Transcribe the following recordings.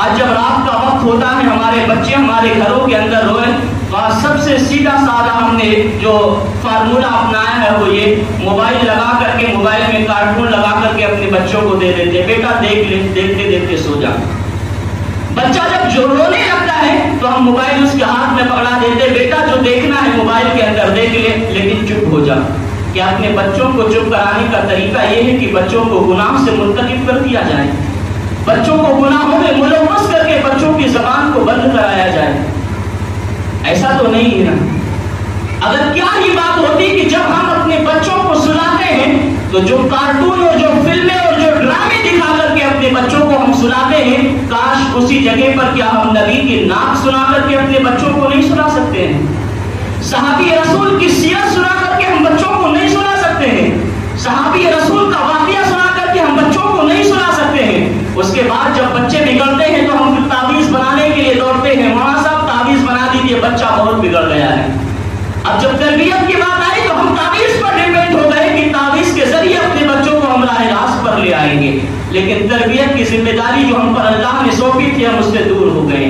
आज जब रात का वक्त होता है, हमारे बच्चे हमारे घरों के अंदर रोए, और सबसे सीधा साधा हमने जो फार्मूला अपनाया है वो ये, मोबाइल लगा करके, मोबाइल में कार्टून लगा करके अपने बच्चों को दे देते, बेटा देख ले, देखते देखते सो जा। बच्चा जब जो रोने लगता है तो हम मोबाइल उसके हाथ में पकड़ा देते, बेटा जो देखना है मोबाइल के अंदर देख ले, लेकिन चुप हो जा। कि अपने बच्चों को चुप कराने का तरीका यह है कि बच्चों को गुनाह से मुंतकिब कर दिया जाए, बच्चों को गुनाहों में मुलव्वस करके बच्चों की जबान को बंद कराया जाए। ऐसा तो नहीं है ना। अगर क्या ही बात होती कि जब हम अपने बच्चों को सुलाते हैं तो जो कार्टून और जो फिल्में और जो ड्रामे दिखा करके अपने बच्चों को हम सुलाते हैं, काश उसी जगह पर क्या हम नबी की नाक सुना करके अपने बच्चों को नहीं सुना सकते हैं? सहाबी रसूल की सीरत सुना करके हम बच्चों को नहीं सुना सकते हैं? सहाबी रसूल का वाकया सुना करके हम बच्चों को नहीं सुना सकते हैं? उसके बाद जब बच्चे बिगड़ते हैं तो हम फिर तावीज़ बनाने के लिए दौड़ते हैं, मौलाना साहब तावीज़ बना दीजिए, बच्चा बहुत बिगड़ गया है। अब जब तरबियत की बात आई तो हम तावीज़ पर डिपेंड हो गए कि तावीज़ के जरिए अपने बच्चों को हम राह रास्त पर ले आएंगे, लेकिन तरबियत की जिम्मेदारी जो हम पर अल्लाह ने सौंपी थी, हम उससे दूर हो गए।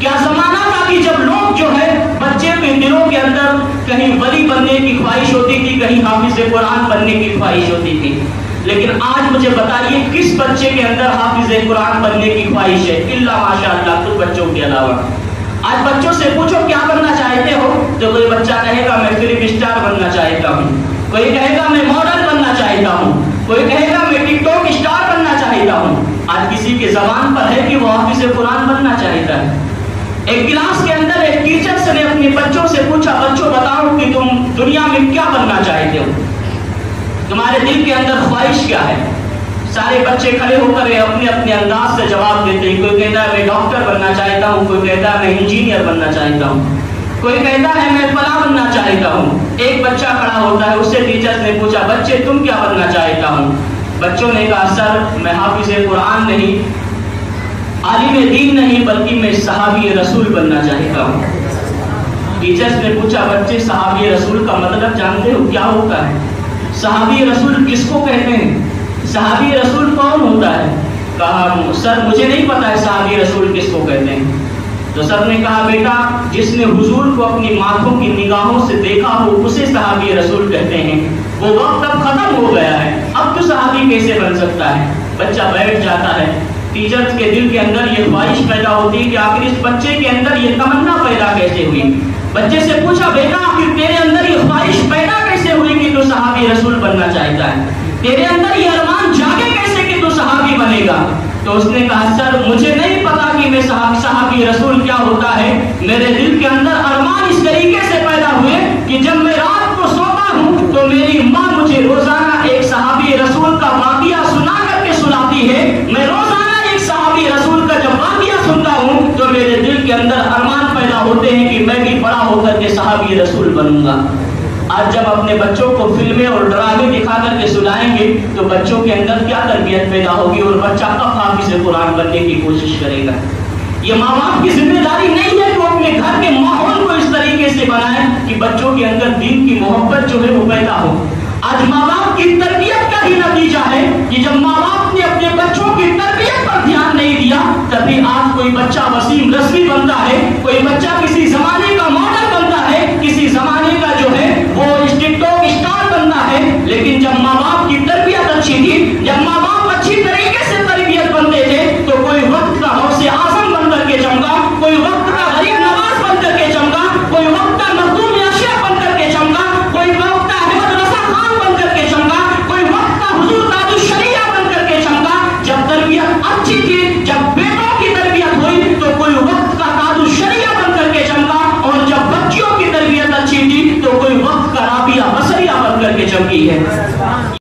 क्या जमाना था कि जब लोग जो है बच्चे के दिलों के अंदर कहीं वली बनने की ख्वाहिश होती थी, कहीं हाफिज कुरान बनने की ख्वाहिश होती थी, लेकिन आज मुझे बताइए किस बच्चे के अंदर हाफिज कुरान बनने की ख्वाहिश है? इल्ला माशाअल्लाह, कुछ बच्चों के अलावा। आज बच्चों से पूछो क्या बनना चाहते हो, तो कोई बच्चा कहेगा मैं फिल्म स्टार बनना चाहता हूँ, कोई कहेगा मैं मॉडल बनना चाहता हूँ, कोई कहेगा मैं टिकटॉक स्टार बनना चाहता हूँ। आज किसी के जबान पर है कि वो हाफिज कुरान बनना चाहता है। एक क्लास के अंदर एक टीचर्स ने अपने बच्चों से पूछा, बच्चों बताओ कि तुम दुनिया में क्या बनना चाहते हो, तुम्हारे दिल के अंदर ख्वाहिश क्या है? सारे बच्चे खड़े होकर अपने अपने अंदाज से जवाब देते हैं। कोई कहता है मैं डॉक्टर बनना चाहता हूँ, कोई कहता है मैं इंजीनियर बनना चाहता हूँ, कोई कहता है मैं फला बनना चाहता हूँ। एक बच्चा खड़ा होता है, उससे टीचर्स ने पूछा बच्चे तुम क्या बनना चाहता हूँ? बच्चों ने कहा सर मैं हाफिज कुरान नहीं, आलिम दीन नहीं, बल्कि मैं सहाबी रसूल बनना चाहता हूँ। टीचर्स ने पूछा बच्चे सहाबी रसूल का मतलब जानते हो क्या होता है? सहाबी रसूल किसको कहते हैं? सहाबी रसूल कौन होता है? कहा सर मुझे नहीं पता है सहाबी रसूल किसको कहते हैं। तो सर ने कहा बेटा जिसने हुजूर को अपनी माथों की निगाहों से देखा हो उसे सहाबी रसूल कहते हैं। वो वक्त अब खत्म हो गया है, अब तो सहाबी कैसे बन सकता है? बच्चा बैठ जाता है। टीचर्स के दिल के अंदर ये ख्वाहिश पैदा होती है कि आखिर इस बच्चे के अंदर ये तमन्ना पैदा कैसे हुई। बच्चे से पूछा बेटा आखिर तेरे अंदर ये ख्वाहिश पैदा कैसे हुई कि तू सहाबी रसूल बनना चाहता है, तेरे अंदर ये अरमान जागे कैसे कि तू सहाबी बनेगा? तो उसने कहा सर मुझे नहीं पता कि मैं सहाबी रसूल क्या होता है, मेरे दिल के अंदर अरमान इस तरीके से पैदा हुए कि जब मैं रात को सोता हूँ तो मेरी माँ मुझे रोजाना एक सहाबी रसूल का वाकिया सुना करके सुनाती है। मैं रोजाना रसूल का जब वाकिया सुनता हूँ तो मेरे दिल के अंदर अरमान पैदा होते हैं कि मैं भी बड़ा होकर के सहाबी रसूल बनूंगा। आज जब अपने बच्चों को फिल्में और ड्रामे दिखा करके सुनाएंगे तो बच्चों के अंदर क्या तरबियत पैदा होगी और बच्चा कब हाफिज कुरान बनने की कोशिश करेगा? ये माँ बाप की जिम्मेदारी नहीं है कि वो अपने घर के माहौल को इस तरीके से बनाए कि बच्चों के अंदर दीन की मोहब्बत जो है वो पैदा हो। आज माँ बाप की तरबियत का ही नतीजा है कि जब माँ बाप ने अपने बच्चों की तरबियत पर ध्यान